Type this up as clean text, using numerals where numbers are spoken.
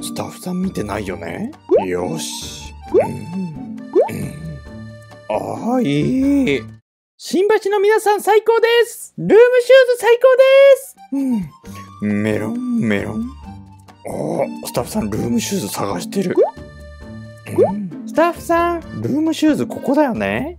スタッフさん見てないよね。よし。ああ、いい。新橋の皆さん最高です。ルームシューズ最高です。メロンメロン。ああ、スタッフさんルームシューズ探してる。スタッフさん、ルームシューズここだよね。